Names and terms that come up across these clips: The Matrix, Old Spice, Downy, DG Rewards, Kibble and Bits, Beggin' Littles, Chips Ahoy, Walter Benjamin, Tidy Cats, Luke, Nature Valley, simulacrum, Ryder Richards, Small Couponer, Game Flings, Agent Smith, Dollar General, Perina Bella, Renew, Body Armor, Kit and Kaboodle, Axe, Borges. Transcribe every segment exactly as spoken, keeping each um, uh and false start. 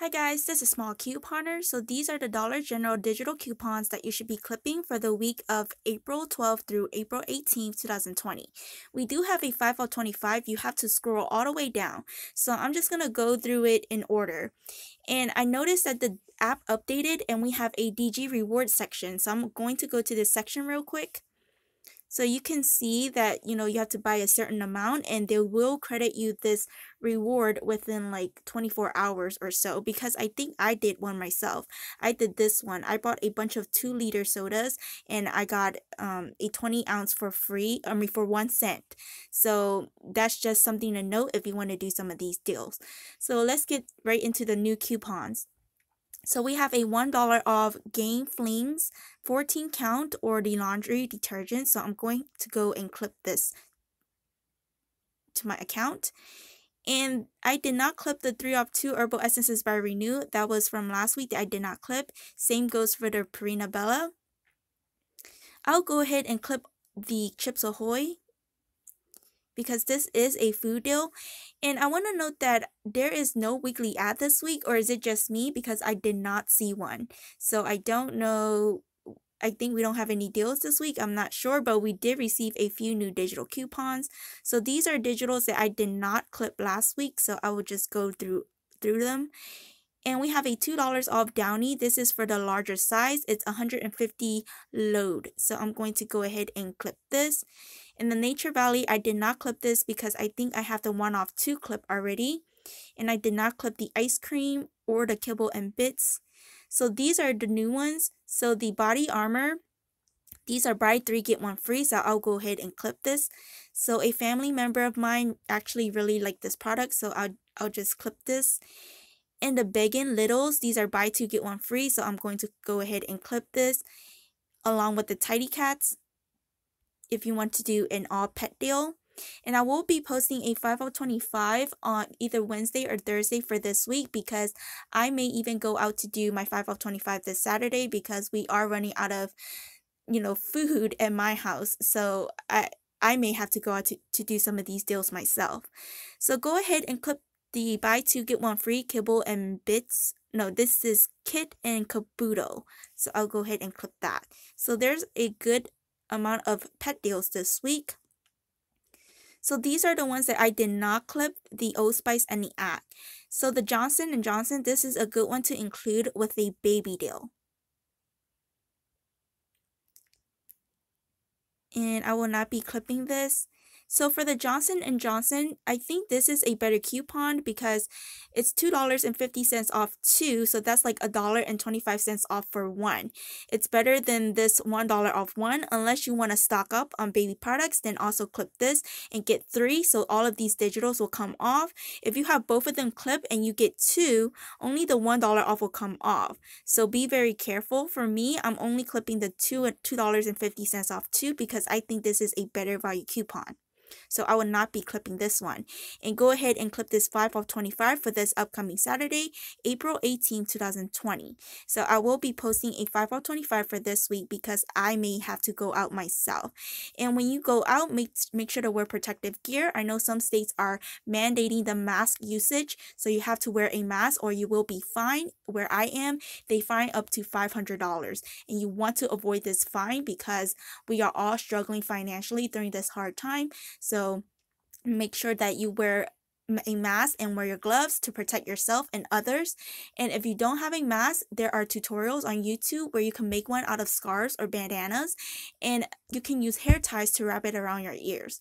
Hi guys, this is Small Couponer. So these are the Dollar General digital coupons that you should be clipping for the week of April twelfth through April eighteenth, two thousand twenty. We do have a five out of twenty-five. You have to scroll all the way down. So I'm just going to go through it in order. And I noticed that the app updated and we have a D G Rewards section. So I'm going to go to this section real quick. So you can see that, you know, you have to buy a certain amount and they will credit you this reward within like twenty-four hours or so, because I think I did one myself. I did this one. I bought a bunch of two liter sodas and I got um, a twenty ounce for free, I mean for one cent. So that's just something to note if you want to do some of these deals. So let's get right into the new coupons. So we have a one dollar off Game Flings fourteen count or the laundry detergent. So I'm going to go and clip this to my account. And I did not clip the three off two Herbal Essences by Renew. That was from last week that I did not clip. Same goes for the Perina Bella. I'll go ahead and clip the Chips Ahoy, because this is a food deal. And I want to note that there is no weekly ad this week, or is it just me? Because I did not see one. So I don't know. I think we don't have any deals this week. I'm not sure, but we did receive a few new digital coupons. So these are digitals that I did not clip last week. So I will just go through through them. And we have a two dollars off Downy. This is for the larger size. It's one hundred fifty load. So I'm going to go ahead and clip this. In the Nature Valley, I did not clip this because I think I have the one off two clip already. And I did not clip the ice cream or the Kibble and Bits. So these are the new ones. So the Body Armor, these are buy three, get one free. So I'll go ahead and clip this. So a family member of mine actually really liked this product. So I'll, I'll just clip this. And the Beggin' Littles, these are buy two, get one free. So I'm going to go ahead and clip this along with the Tidy Cats, if you want to do an all pet deal. And I will be posting a five out of twenty-five on either Wednesday or Thursday for this week, because I may even go out to do my five out of twenty-five this Saturday, because we are running out of, you know, food at my house. So I, I may have to go out to, to do some of these deals myself. So go ahead and clip the buy two, get one free Kibble and Bits. No, this is Kit and Kaboodle. So I'll go ahead and clip that. So there's a good amount of pet deals this week. So these are the ones that I did not clip, the Old Spice and the Axe. So the Johnson and Johnson, this is a good one to include with a baby deal. And I will not be clipping this. So for the Johnson and Johnson, I think this is a better coupon because it's two dollars and fifty cents off two. So that's like one dollar and twenty-five cents off for one. It's better than this one dollar off one. Unless you want to stock up on baby products, then also clip this and get three. So all of these digitals will come off. If you have both of them clip and you get two, only the one dollar off will come off. So be very careful. For me, I'm only clipping the two dollars and fifty cents off two because I think this is a better value coupon. So I will not be clipping this one. And go ahead and clip this five off twenty-five for this upcoming Saturday, April eighteenth, two thousand twenty. So I will be posting a five off twenty-five for this week because I may have to go out myself. And when you go out, make, make sure to wear protective gear. I know some states are mandating the mask usage, so you have to wear a mask or you will be fined. Where I am, they fine up to five hundred dollars. And you want to avoid this fine because we are all struggling financially during this hard time. So make sure that you wear a mask and wear your gloves to protect yourself and others. And if you don't have a mask, there are tutorials on YouTube where you can make one out of scarves or bandanas, and you can use hair ties to wrap it around your ears.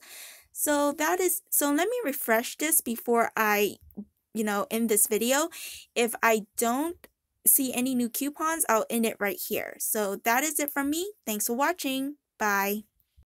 So that is, so let me refresh this before I, you know, end this video. If I don't see any new coupons, I'll end it right here. So that is it from me. Thanks for watching. Bye.